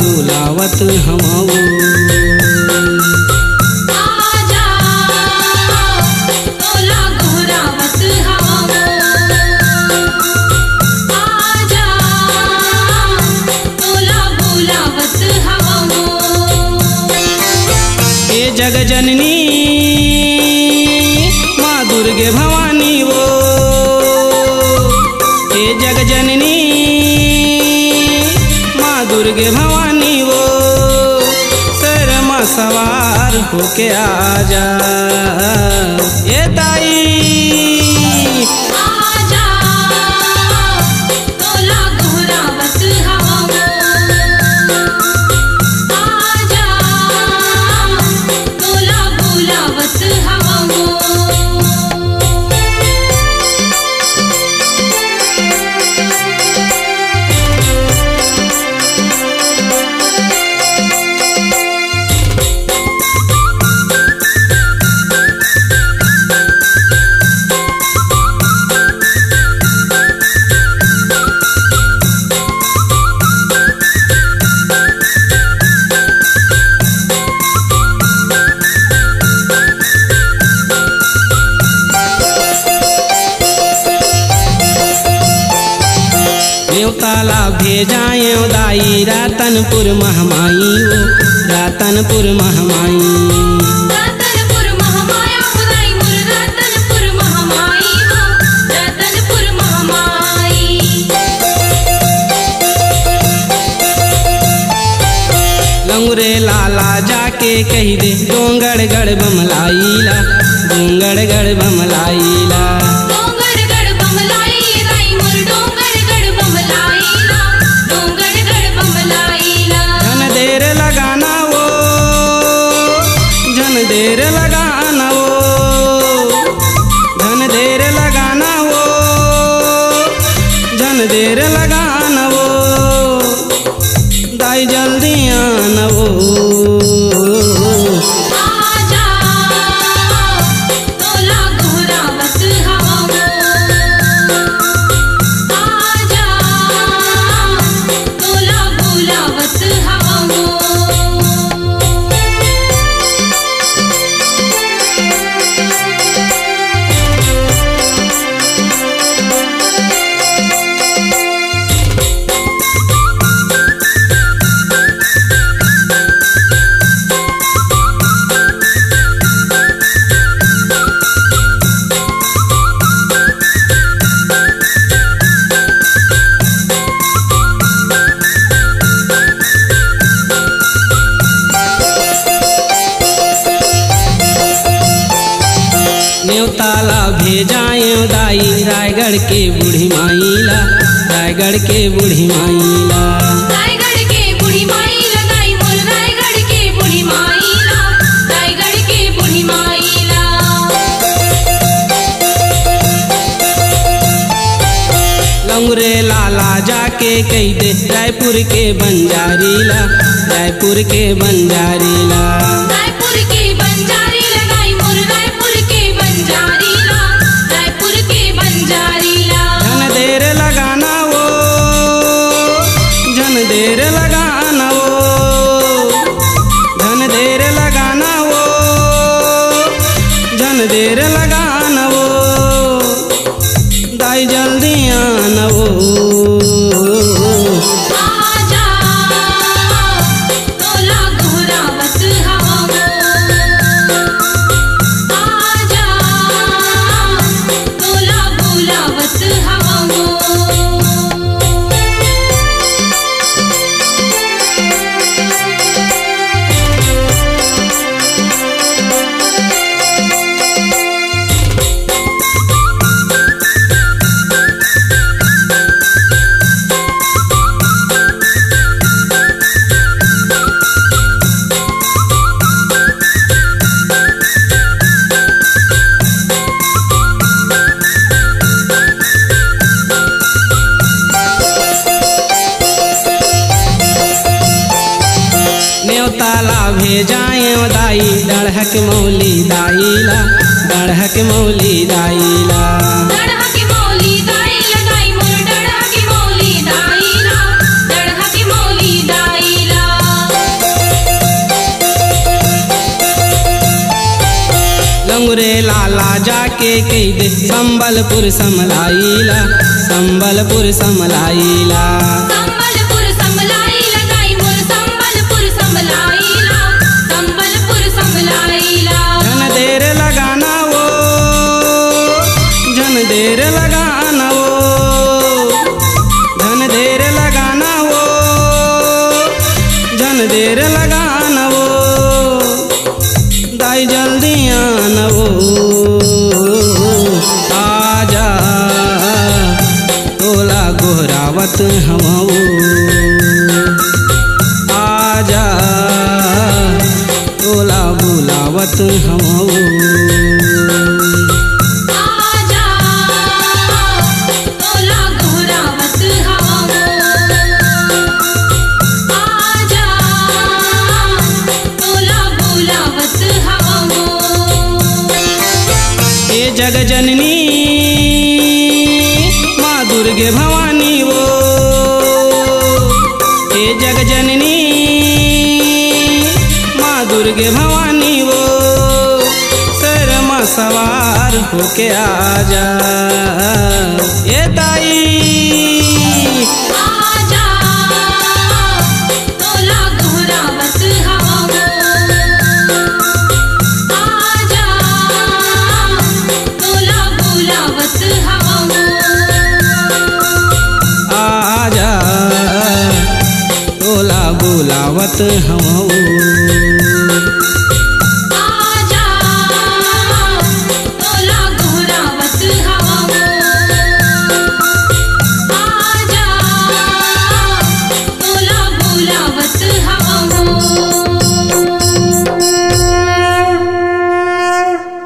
बुलावत हमऊ। जननी माँ दुर्गे भवानी वो हे जग जननी माँ दुर्गे भवानी वो शर्मा सवार होके आजा ये ताई। न्योताला भेजाए दाई रातनपुर महामाई वो रातनपुर महामाई रातनपुर महामाया खुदाई मुर रातनपुर महामाई वो रातनपुर महामाई। लंगुरे लाला जाके कही दे डोंगरगढ़ बमलाई ला डोंगरगढ़ बमलाई ला देर लगाना वो दाई जल्दी आना वो। न्योताला भेजाए दाई रायगढ़ के बूढ़ी माई ला रायगढ़ के बूढ़ी माई ला रायगढ़ के बूढ़ी माई ला दाई मोर रायगढ़ के बूढ़ी माई ला रायगढ़ के बूढ़ी माई ला। लंगुरे लाला जाके कही दे रायपुर के बंजारी ला रायपुर के बंजारी ला रायपुर के बंजारी ला दाई मोर रायपुर के बंजारी ला रायपुर के बंजारी ला। जन देर लगाना वो जन देर लगाना वो धन देर लगाना वो जन देर लगाना वो दाई जल्दी आना वो। न्योताला भेजाए दाई डढ़हक मौली दाई ला डढ़हक मौली दाई ला डढ़हक मौली दाई ला दाई मोर डढ़हक मौली दाई ला डढ़हक मौली दाई ला। रे लाला जाके कह दे सम्बलपुर समलाईला, सम्बलपुर समलाईला, होके आजा ये ताई, आजा तोला गोरा मत हवा वो, आजा तोला गोरा मत हवा वो, आजा तोला गोरा मत हवा।